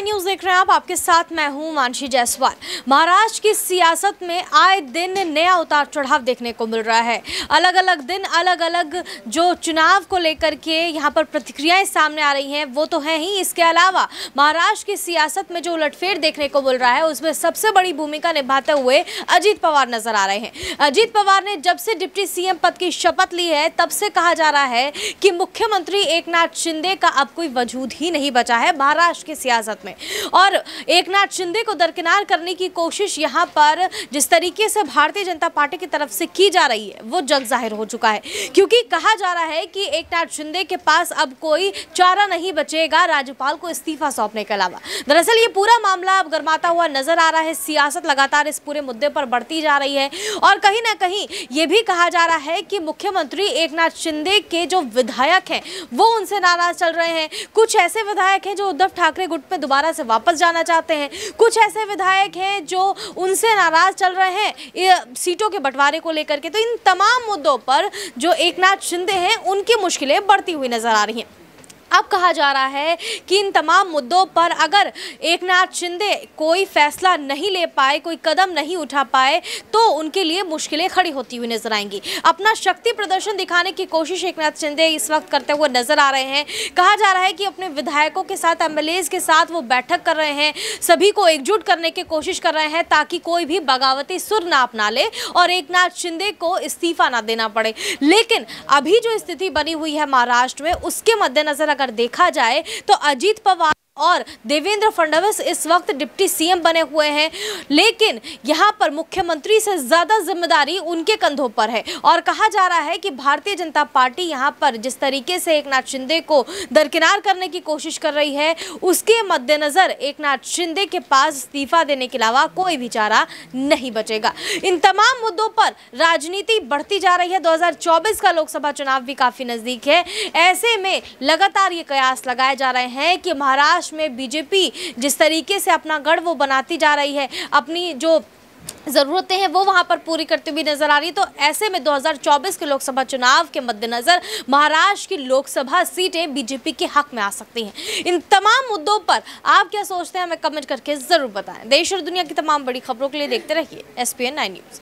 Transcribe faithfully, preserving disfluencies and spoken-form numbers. S P N nine news देख रहे हैं आप, आपके साथ मैं हूं मानशी जायसवाल। महाराष्ट्र की सियासत में आए दिन नया उतार चढ़ाव देखने को मिल रहा है। अलग अलग दिन अलग अलग जो चुनाव को लेकर के यहां पर प्रतिक्रियाएं सामने आ रही हैं वो तो है ही, इसके अलावा महाराष्ट्र की सियासत में जो उलटफेर देखने को मिल रहा है उसमें सबसे बड़ी भूमिका निभाते हुए अजीत पवार नजर आ रहे हैं। अजीत पवार ने जब से डिप्टी सी एम पद की शपथ ली है तब से कहा जा रहा है कि मुख्यमंत्री एकनाथ शिंदे का अब कोई वजूद ही नहीं बचा है महाराष्ट्र की सियासत में, और एकनाथ शिंदे को दरकिनार करने की कोशिश यहां पर जिस तरीके से भारतीय जनता पार्टी की तरफ से की जा रही है वो जग जाहिर हो चुका है, क्योंकि कहा जा रहा है कि एकनाथ शिंदे के पास अब कोई चारा नहीं बचेगा राज्यपाल को इस्तीफा सौंपने के अलावा। दरअसल ये पूरा मामला अब गर्माता हुआ नजर आ रहा है, सियासत लगातार इस पूरे मुद्दे पर बढ़ती जा रही है, और कहीं ना कहीं ये भी कहा जा रहा है कि मुख्यमंत्री एकनाथ शिंदे के जो विधायक हैं वो उनसे नाराज चल रहे हैं। कुछ ऐसे विधायक हैं जो उद्धव ठाकरे गुट में दोबारा से वापस जाना चाहते हैं, कुछ ऐसे विधायक हैं जो उनसे नाराज चल रहे हैं सीटों के बंटवारे को लेकर के। तो इन तमाम मुद्दों पर जो एकनाथ शिंदे हैं उनकी मुश्किलें बढ़ती हुई नजर आ रही हैं। अब कहा जा रहा है कि इन तमाम मुद्दों पर अगर एकनाथ शिंदे कोई फैसला नहीं ले पाए, कोई कदम नहीं उठा पाए, तो उनके लिए मुश्किलें खड़ी होती हुई नजर आएंगी। अपना शक्ति प्रदर्शन दिखाने की कोशिश एकनाथ शिंदे इस वक्त करते हुए नजर आ रहे हैं। कहा जा रहा है कि अपने विधायकों के साथ, एम एल ए के साथ वो बैठक कर रहे हैं, सभी को एकजुट करने की कोशिश कर रहे हैं ताकि कोई भी बगावती सुर ना अपना ले और एकनाथ शिंदे को इस्तीफा ना देना पड़े। लेकिन अभी जो स्थिति बनी हुई है महाराष्ट्र में उसके मद्देनजर अगर देखा जाए तो अजीत पवार और देवेंद्र फडनविस इस वक्त डिप्टी सी एम बने हुए हैं, लेकिन यहाँ पर मुख्यमंत्री से ज़्यादा जिम्मेदारी उनके कंधों पर है। और कहा जा रहा है कि भारतीय जनता पार्टी यहाँ पर जिस तरीके से एकनाथ शिंदे को दरकिनार करने की कोशिश कर रही है उसके मद्देनज़र एकनाथ शिंदे के पास इस्तीफा देने के अलावा कोई भी चारा नहीं बचेगा। इन तमाम मुद्दों पर राजनीति बढ़ती जा रही है। दो हज़ार चौबीस का लोकसभा चुनाव भी काफ़ी नज़दीक है, ऐसे में लगातार ये कयास लगाए जा रहे हैं कि महाराष्ट्र में बीजेपी जिस तरीके से अपना गढ़ वो बनाती जा रही है, अपनी जो ज़रूरतें हैं वो वहाँ पर पूरी करती हुई नजर आ रही है। तो ऐसे में दो हज़ार चौबीस के लोकसभा चुनाव के मद्देनज़र महाराष्ट्र की लोकसभा सीटें बीजेपी के हक में आ सकती हैं। इन तमाम मुद्दों पर आप क्या सोचते हैं हमें कमेंट करके ज़रूर बताएं। देश और दुनिया की तमाम बड़ी खबरों के लिए देखते रहिए S P N nine news.